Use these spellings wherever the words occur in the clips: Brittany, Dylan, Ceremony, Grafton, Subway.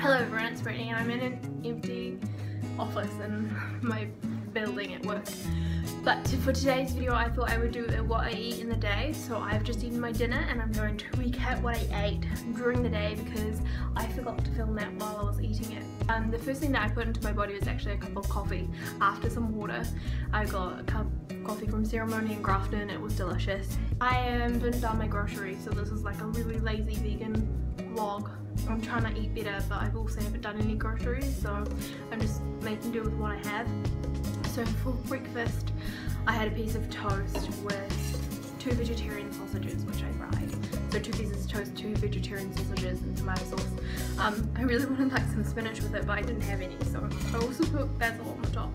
Hello everyone, it's Brittany and I'm in an empty office in my building at work. But for today's video I thought I would do what I eat in the day. So I've just eaten my dinner and I'm going to recap what I ate during the day because I forgot to film that while I was eating it. The first thing that I put into my body was actually a cup of coffee after some water. I got a cup of coffee from Ceremony in Grafton. It was delicious. I didn't buy my groceries, so this is like a really lazy vegan vlog. I'm trying to eat better, but I've also haven't done any groceries, so I'm just making do with what I have. So for breakfast, I had a piece of toast with two vegetarian sausages, which I fried. So two pieces of toast, two vegetarian sausages and tomato sauce. I really wanted like some spinach with it, but I didn't have any, so I also put basil on the top.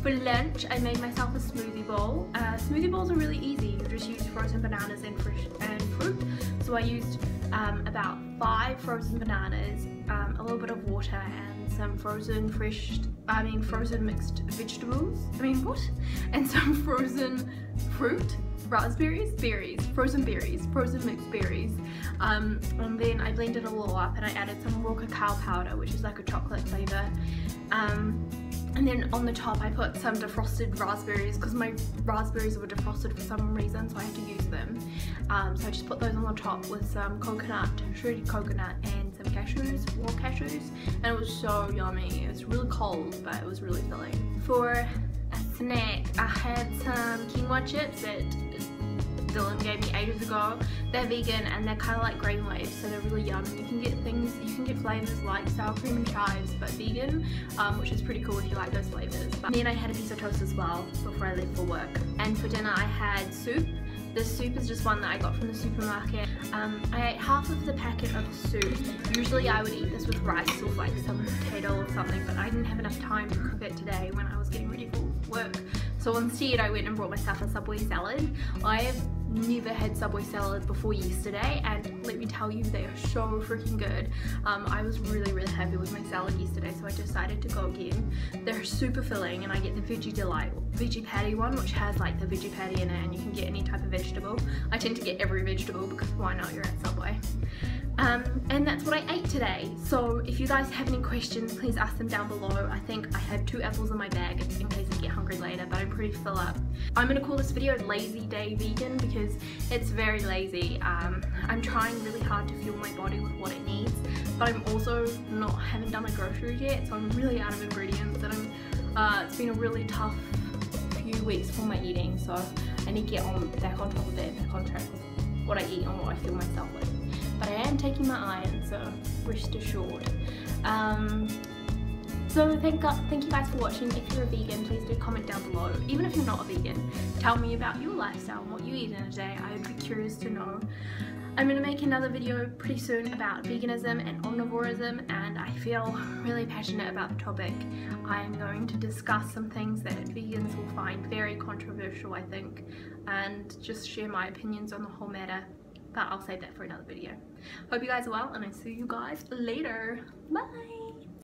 For lunch, I made myself a smoothie bowl. Smoothie bowls are really easy. You just use frozen bananas and fruit. So I used about 5 frozen bananas, a little bit of water and some frozen mixed vegetables. And some frozen fruit, frozen berries, frozen mixed berries. And then I blended it all up and I added some raw cacao powder, which is like a chocolate flavour. And then on the top I put some defrosted raspberries because my raspberries were defrosted for some reason, so I had to use them. So I just put those on the top with some coconut, shredded coconut and some cashews, raw cashews, and it was so yummy. It was really cold but it was really filling. For a snack I had some quinoa chips that Dylan gave me ages ago. They're vegan and they're kind of like grain waves, so they're really yum. You can get flavours like sour cream and chives, but vegan, which is pretty cool if you like those flavours. But then I had a piece of toast as well before I left for work. And for dinner I had soup. This soup is just one that I got from the supermarket. I ate half of the packet of soup. Usually I would eat this with rice or like some potato or something, but I didn't have enough time to cook it today when I was getting ready for work. So instead I went and brought myself a Subway salad. I have never had Subway salad before yesterday and let me tell you, they are so freaking good. I was really happy with my salad yesterday, so I decided to go again. They're super filling and I get the Veggie Delight veggie patty one, which has like the veggie patty in it and you can get any type of vegetable. I tend to get every vegetable because why not, you're at Subway. And that's what I ate today. So if you guys have any questions, please ask them down below. I think I had 2 apples in my bag in case I get hungry later, but I'm pretty full up. I'm going to call this video Lazy Day Vegan because it's very lazy. I'm trying really hard to fuel my body with what it needs, but I'm also haven't done my groceries yet, so I'm really out of ingredients and it's been a really tough few weeks for my eating, so I need to get back on top of that, back on track with what I eat and what I fuel myself with. But I am taking my iron, so rest assured. So thank you guys for watching. If you're a vegan, please do comment down below. Even if you're not a vegan, tell me about your lifestyle and what you eat in a day. I would be curious to know. I'm going to make another video pretty soon about veganism and omnivorism, and I feel really passionate about the topic. I am going to discuss some things that vegans will find very controversial, I think, and just share my opinions on the whole matter. But I'll save that for another video. Hope you guys are well and I see you guys later. Bye!